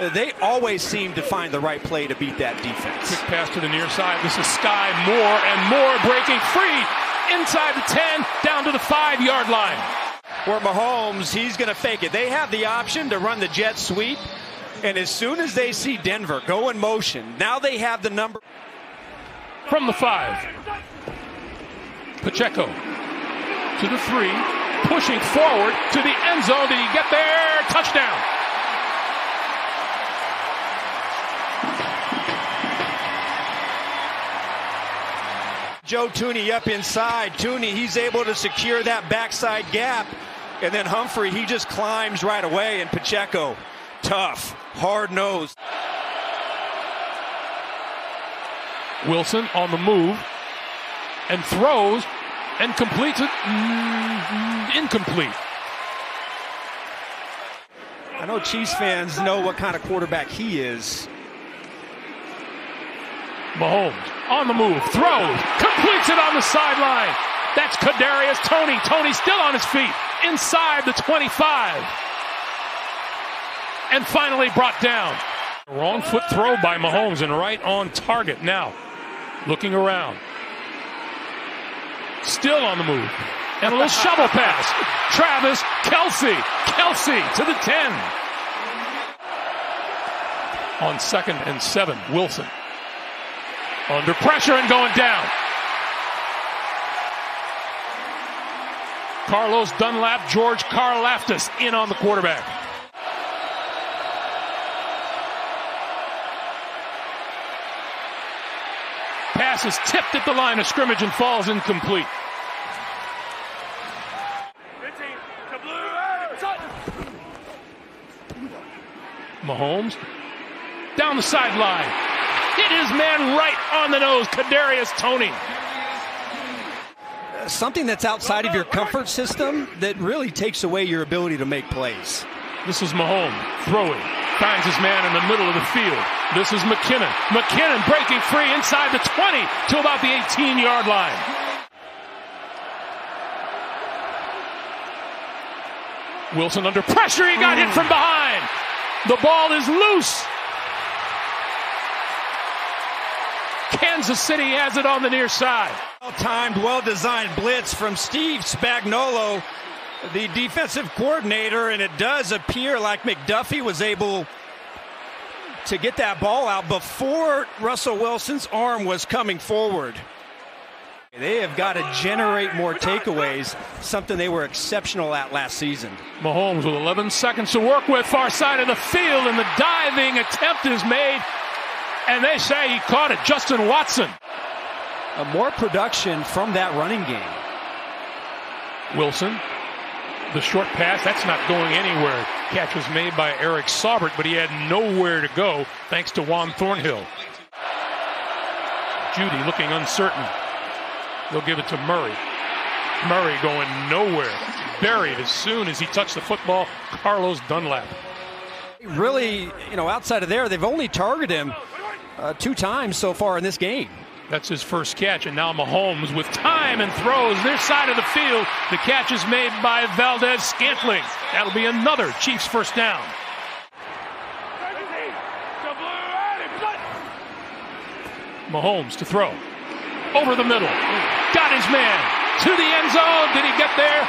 They always seem to find the right play to beat that defense. Quick pass to the near side. This is Sky Moore, and Moore breaking free inside the 10, down to the 5-yard line. Where Mahomes, he's going to fake it. They have the option to run the jet sweep, and as soon as they see Denver go in motion, now they have the number. From the 5, Pacheco to the 3, pushing forward to the end zone. Did he get there? Touchdown. Joe Thuney up inside. Thuney, he's able to secure that backside gap. And then Humphrey, he just climbs right away. And Pacheco, tough, hard-nosed. Wilson on the move and throws and completes it. Incomplete. I know Chiefs fans know what kind of quarterback he is. Mahomes on the move, throws, completes it on the sideline. That's Kadarius Toney. Toney still on his feet, inside the 25. And finally brought down. Wrong foot throw by Mahomes and right on target. Now, looking around. Still on the move. And a little shovel pass. Travis Kelsey. Kelsey to the 10. On 2nd and 7, Wilson. Under pressure and going down. Carlos Dunlap, George Karlaftis in on the quarterback. Pass is tipped at the line of scrimmage and falls incomplete. Mahomes down the sideline. Hit his man right on the nose. Kadarius Toney. Something that's outside of your comfort system that really takes away your ability to make plays. This is Mahomes throwing. Finds his man in the middle of the field. This is McKinnon. McKinnon breaking free inside the 20 to about the 18-yard line. Wilson under pressure. He got hit from behind. The ball is loose. Kansas City has it on the near side. Well-timed, well-designed blitz from Steve Spagnuolo, the defensive coordinator, and it does appear like McDuffie was able to get that ball out before Russell Wilson's arm was coming forward. They have got to generate more takeaways, something they were exceptional at last season. Mahomes with 11 seconds to work with, far side of the field, and the diving attempt is made, and they say he caught it. Justin Watson. More production from that running game. Wilson, the short pass, that's not going anywhere. Catch was made by Eric Saubert, but he had nowhere to go thanks to Juan Thornhill. Judy looking uncertain. They'll give it to Murray. Murray going nowhere. Buried as soon as he touched the football. Carlos Dunlap. Really, outside of there, they've only targeted him 2 times so far in this game. That's his first catch, and now Mahomes with time and throws their side of the field. The catch is made by Valdez Scantling. That'll be another Chiefs first down. Mahomes to throw. Over the middle. Got his man to the end zone. Did he get there?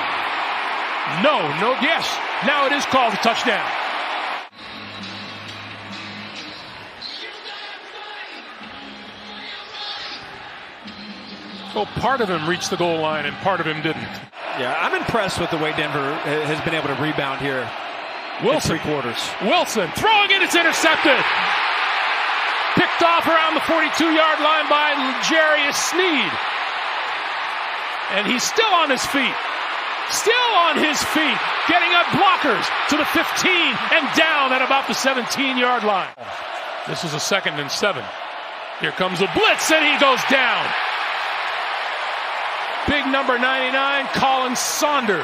No guess. Now it is called a touchdown. So part of him reached the goal line and part of him didn't. Yeah, I'm impressed with the way Denver has been able to rebound here. Wilson. In 3/4. Wilson throwing it. It's intercepted. Picked off around the 42-yard line by Jarius Sneed. And he's still on his feet. Still on his feet. Getting up blockers to the 15 and down at about the 17-yard line. This is a 2nd and 7. Here comes a blitz and he goes down. Big number 99, Colin Saunders.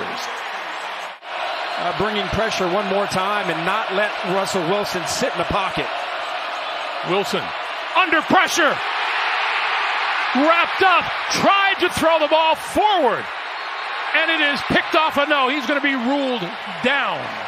Bringing pressure one more time and not let Russell Wilson sit in the pocket. Wilson under pressure, wrapped up, tried to throw the ball forward, and it is picked off. He's going to be ruled down.